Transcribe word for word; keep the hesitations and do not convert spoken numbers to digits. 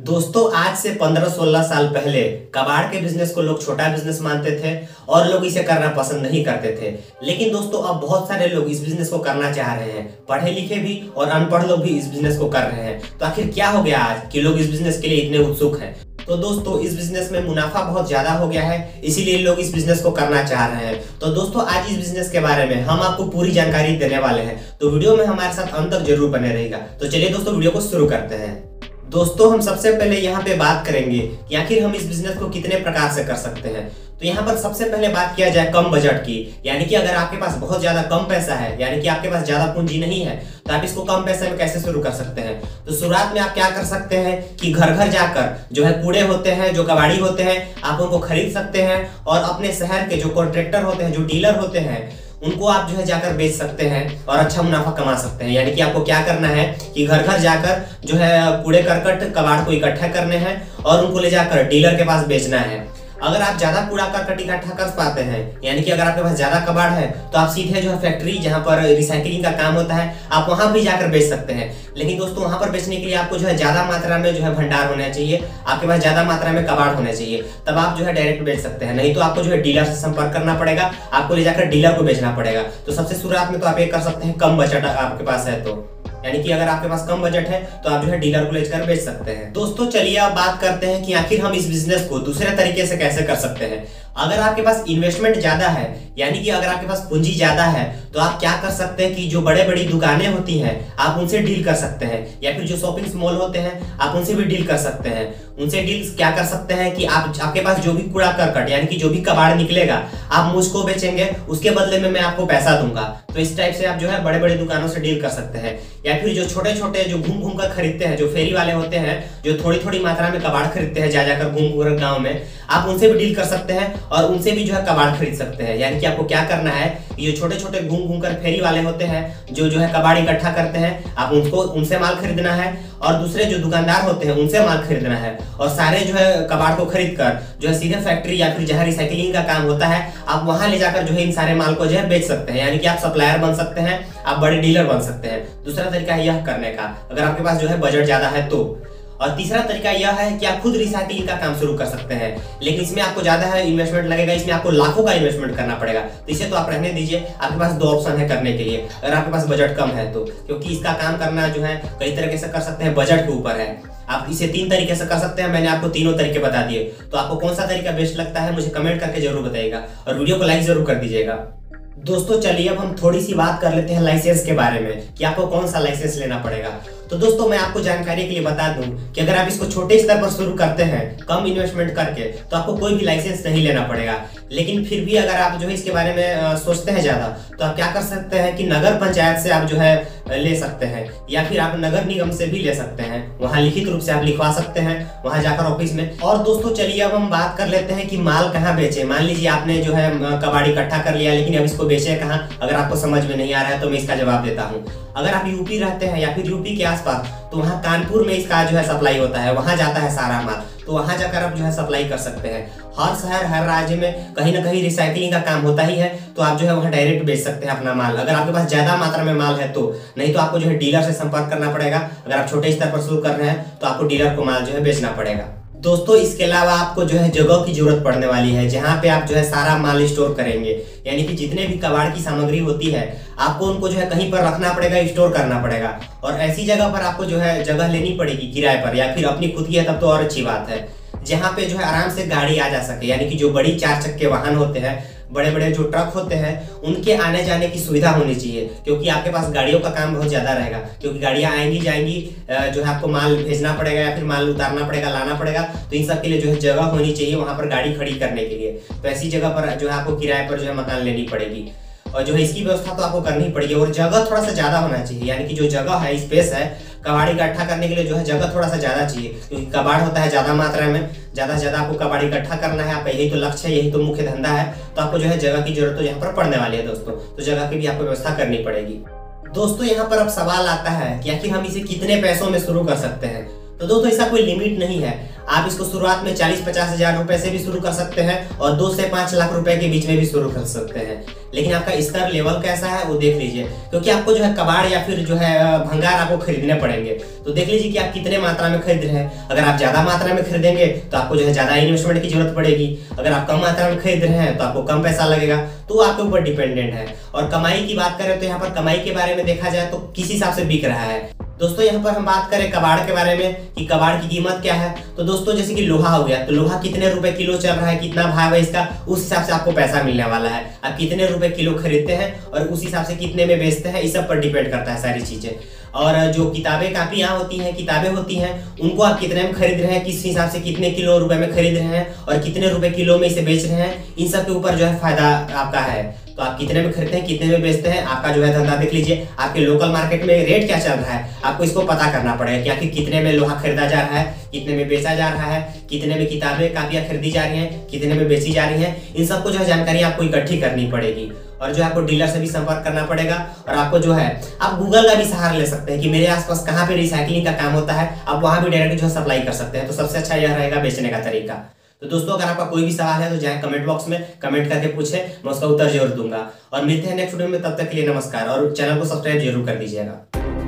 दोस्तों आज से पंद्रह सोलह साल पहले कबाड़ के बिजनेस को लोग छोटा बिजनेस मानते थे और लोग इसे करना पसंद नहीं करते थे, लेकिन दोस्तों अब बहुत सारे लोग इस बिजनेस को करना चाह रहे हैं। पढ़े लिखे भी और अनपढ़ लोग भी इस बिजनेस को कर रहे हैं। तो आखिर क्या हो गया आज कि लोग इस बिजनेस के लिए इतने उत्सुक हैं? तो दोस्तों इस बिजनेस में मुनाफा बहुत ज्यादा हो गया है, इसीलिए लोग इस बिजनेस को करना चाह रहे हैं। तो दोस्तों आज इस बिजनेस के बारे में हम आपको पूरी जानकारी देने वाले हैं, तो वीडियो में हमारे साथ अंत तक जरूर बने रहेगा। तो चलिए दोस्तों वीडियो को शुरू करते हैं। दोस्तों हम सबसे पहले यहाँ पे बात करेंगे कि आखिर हम इस बिजनेस को कितने प्रकार से कर सकते हैं। तो यहाँ पर सबसे पहले बात किया जाए कम बजट की, यानी कि अगर आपके पास बहुत ज्यादा कम पैसा है, यानी कि आपके पास ज्यादा पूंजी नहीं है, तो आप इसको कम पैसे में कैसे शुरू कर सकते हैं। तो शुरुआत में आप क्या कर सकते हैं कि घर घर जाकर जो है कूड़े होते हैं, जो कबाड़ी होते हैं, आप उनको खरीद सकते हैं और अपने शहर के जो कॉन्ट्रैक्टर होते हैं, जो डीलर होते हैं, उनको आप जो है जाकर बेच सकते हैं और अच्छा मुनाफा कमा सकते हैं। यानी कि आपको क्या करना है कि घर घर जाकर जो है कूड़े करकट कबाड़ को इकट्ठा करने हैं और उनको ले जाकर डीलर के पास बेचना है। अगर आप ज्यादा कूड़ा करकट इकट्ठा कर पाते हैं, यानी कि अगर आपके पास ज्यादा कबाड़ है, तो आप सीधे जो है फैक्ट्री जहाँ पर रिसाइकलिंग का काम होता है, आप वहाँ भी जाकर बेच सकते हैं। लेकिन दोस्तों वहाँ पर बेचने के लिए आपको जो है ज्यादा मात्रा में जो है भंडार होना चाहिए, आपके पास ज्यादा मात्रा में कबाड़ होना चाहिए, तब आप जो है डायरेक्ट बेच सकते हैं। नहीं तो आपको जो है डीलर से संपर्क करना पड़ेगा, आपको ले जाकर डीलर को बेचना पड़ेगा। तो सबसे शुरुआत में तो आप ये कर सकते हैं कम बजट आपके पास है तो, यानी कि अगर आपके पास कम बजट है तो आप जो है डीलर को लेकर बेच सकते हैं। दोस्तों चलिए अब बात करते हैं कि आखिर हम इस बिजनेस को दूसरे तरीके से कैसे कर सकते हैं। अगर आपके पास इन्वेस्टमेंट ज्यादा है, यानी कि अगर आपके पास पूंजी ज्यादा है, तो आप क्या कर सकते हैं कि जो बड़े बड़ी दुकानें होती हैं आप उनसे डील कर सकते हैं, या फिर जो शॉपिंग मॉल होते हैं आप उनसे भी डील कर सकते हैं। उनसे डील क्या कर सकते हैं कि आप आपके पास जो भी कूड़ा करकट, यानी कि जो भी कबाड़ निकलेगा, आप मुझको बेचेंगे, उसके बदले में मैं आपको पैसा दूंगा। तो इस टाइप से आप जो है बड़े बड़े दुकानों से डील कर सकते हैं। या फिर जो छोटे छोटे जो घूम घूम कर खरीदते हैं, जो फेरी वाले होते हैं, जो थोड़ी थोड़ी मात्रा में कबाड़ खरीदते हैं जा जाकर घूम घूम गाँव में, आप उनसे भी डील कर सकते हैं और उनसे भी जो है कबाड़ खरीद सकते हैं। यानी कि आपको क्या करना है, ये छोटे छोटे घूम घूम कर फेरी वाले होते हैं जो जो है कबाड़ इकट्ठा करते हैं, आप उनको उनसे माल खरीदना है, और दूसरे जो दुकानदार होते हैं उनसे माल खरीदना है, और सारे जो है कबाड़ को खरीद कर जो है सीधे फैक्ट्री या फिर जहाँ रिसाइकलिंग का काम होता है, आप वहाँ ले जाकर जो है इन सारे माल को जो है बेच सकते हैं। यानी कि आप सप्लायर बन सकते हैं, आप बड़े डीलर बन सकते हैं। दूसरा तरीका है यह करने का, अगर आपके पास जो है बजट ज़्यादा है तो। और तीसरा तरीका यह है कि आप खुद रिसाइकलिंग का काम शुरू कर सकते हैं, लेकिन इसमें आपको ज्यादा है इन्वेस्टमेंट लगेगा, इसमें आपको लाखों का इन्वेस्टमेंट करना पड़ेगा। तो इसे तो आप रहने दीजिए, आपके पास दो ऑप्शन है करने के लिए, अगर आपके पास बजट कम है तो, क्योंकि इसका काम करना जो है कई तरीके से कर सकते हैं, बजट के ऊपर है। आप इसे तीन तरीके से कर सकते हैं, मैंने आपको तीनों तरीके बता दिए। तो आपको कौन सा तरीका बेस्ट लगता है मुझे कमेंट करके जरूर बताइएगा और वीडियो को लाइक जरूर कर दीजिएगा। दोस्तों चलिए अब हम थोड़ी सी बात कर लेते हैं लाइसेंस के बारे में कि आपको कौन सा लाइसेंस लेना पड़ेगा। तो दोस्तों मैं आपको जानकारी के लिए बता दूं कि अगर आप इसको छोटे स्तर पर शुरू करते हैं कम इन्वेस्टमेंट करके, तो आपको कोई भी लाइसेंस नहीं लेना पड़ेगा। लेकिन फिर भी अगर आप जो है इसके बारे में सोचते हैं ज़्यादा, तो आप क्या कर सकते हैं कि नगर पंचायत से आप जो है ले सकते हैं, या फिर आप नगर निगम से भी ले सकते हैं, वहाँ लिखित रूप से आप लिखवा सकते हैं वहाँ जाकर ऑफिस में। और दोस्तों चलिए अब हम बात कर लेते हैं कि माल कहाँ बेचे। मान लीजिए आपने जो है कबाड़ी इकट्ठा कर लिया, लेकिन अब इसको बेचे कहाँ, अगर आपको समझ में नहीं आ रहा है तो मैं इसका जवाब देता हूँ। अगर आप यूपी रहते हैं या फिर यूपी के आसपास, तो वहाँ कानपुर में इसका जो है सप्लाई होता है, वहाँ जाता है सारा माल, तो वहाँ जाकर आप जो है सप्लाई कर सकते हैं। हर शहर हर राज्य में कहीं ना कहीं रिसाइकलिंग का काम होता ही है, तो आप जो है वहाँ डायरेक्ट बेच सकते हैं अपना माल, अगर आपके पास ज़्यादा मात्रा में माल है तो। नहीं तो आपको जो है डीलर से संपर्क करना पड़ेगा, अगर आप छोटे स्तर पर शुरू कर रहे हैं तो आपको डीलर को माल जो है बेचना पड़ेगा। दोस्तों इसके अलावा आपको जो है जगह की जरूरत पड़ने वाली है जहाँ पे आप जो है सारा माल स्टोर करेंगे, यानी कि जितने भी कबाड़ की सामग्री होती है आपको उनको जो है कहीं पर रखना पड़ेगा, स्टोर करना पड़ेगा। और ऐसी जगह पर आपको जो है जगह लेनी पड़ेगी किराए पर, या फिर अपनी खुद की है तब तो और अच्छी बात है, जहाँ पे जो है आराम से गाड़ी आ जा सके, यानी कि जो बड़ी चार चक्के वाहन होते हैं, बड़े बड़े जो ट्रक होते हैं, उनके आने जाने की सुविधा होनी चाहिए, क्योंकि आपके पास गाड़ियों का काम बहुत ज़्यादा रहेगा, क्योंकि गाड़ियाँ आएंगी जाएंगी, जो है आपको माल भेजना पड़ेगा या फिर माल उतारना पड़ेगा, लाना पड़ेगा, तो इन सब के लिए जो है जगह होनी चाहिए वहाँ पर गाड़ी खड़ी करने के लिए। तो ऐसी जगह पर जो है आपको किराए पर जो है मकान लेनी पड़ेगी, और जो है इसकी व्यवस्था तो आपको करनी पड़ेगी। और जगह थोड़ा सा ज़्यादा होना चाहिए, यानी कि जो जगह है, स्पेस है कबाड़ी इकट्ठा करने के लिए, जो है जगह थोड़ा सा ज़्यादा चाहिए, क्योंकि कबाड़ होता है ज़्यादा मात्रा में, ज़्यादा से ज़्यादा आपको कबाड़ी इकट्ठा करना है, आपका यही तो लक्ष्य है, यही तो मुख्य धंधा है, तो आपको जो है जगह की जरूरत तो यहाँ पर पड़ने वाली है दोस्तों। तो जगह की भी आपको व्यवस्था करनी पड़ेगी। दोस्तों यहाँ पर अब सवाल आता है कि आखिर हम इसे कितने पैसों में शुरू कर सकते हैं। तो दोस्तों इसका कोई लिमिट नहीं है, आप इसको शुरुआत में चालीस पचास हजार रुपए से भी शुरू कर सकते हैं और दो से पांच लाख रुपए के बीच में भी शुरू कर सकते हैं, लेकिन आपका स्तर लेवल कैसा है वो देख लीजिए, क्योंकि आपको जो है कबाड़ या फिर जो है भंगार आपको खरीदने पड़ेंगे। तो देख लीजिए कि आप कितने मात्रा में खरीद रहे हैं। अगर आप ज्यादा मात्रा में खरीदेंगे तो आपको जो है ज्यादा इन्वेस्टमेंट की जरूरत पड़ेगी, अगर आप कम मात्रा में खरीद रहे हैं तो आपको कम पैसा लगेगा, तो आपके ऊपर डिपेंडेंट है। और कमाई की बात करें तो यहाँ पर कमाई के बारे में देखा जाए तो किस हिसाब से बिक रहा है। दोस्तों यहाँ पर हम बात करें कबाड़ के बारे में कि कबाड़ की कीमत क्या है, तो दोस्तों जैसे कि लोहा हो गया तो लोहा कितने रुपए किलो चल रहा है, कितना भाव है इसका, उस हिसाब से आपको पैसा मिलने वाला है। आप कितने रुपए किलो खरीदते हैं और उस हिसाब से कितने में बेचते हैं, इस सब पर डिपेंड करता है सारी चीजें। और जो किताबें कापियाँ होती हैं, किताबें होती हैं, उनको आप कितने में खरीद रहे हैं, किस हिसाब से कितने किलो रुपए में खरीद रहे हैं और कितने रुपए किलो में इसे बेच रहे हैं, इन सब के ऊपर जो है फायदा आपका है। तो आप कितने में खरीदते हैं, कितने में बेचते हैं, आपका जो है धंधा देख लीजिए, आपके लोकल मार्केट में रेट क्या चल रहा है, आपको इसको पता करना पड़ेगा कि आखिर कितने में लोहा खरीदा जा रहा है, कितने में बेचा जा रहा है, कितने में किताबें कापियाँ खरीदी जा रही हैं, कितने में बेची जा रही हैं, इन सबको जो है जानकारी आपको इकट्ठी करनी पड़ेगी। और जो है आपको डीलर से भी संपर्क करना पड़ेगा, और आपको जो है आप गूगल का भी सहारा ले सकते हैं कि मेरे आसपास कहाँ पे रिसाइकलिंग का काम होता है, आप वहाँ भी डायरेक्ट जो है सप्लाई कर सकते हैं। तो सबसे अच्छा यह रहेगा बेचने का तरीका। तो दोस्तों अगर आपका कोई भी सवाल है तो जाए कमेंट बॉक्स में कमेंट करके पूछें, मैं उसका उत्तर जरूर दूंगा। और मिलते हैं नेक्स्ट वीडियो में, तब तक के लिए नमस्कार, और चैनल को सब्सक्राइब जरूर कर दीजिएगा।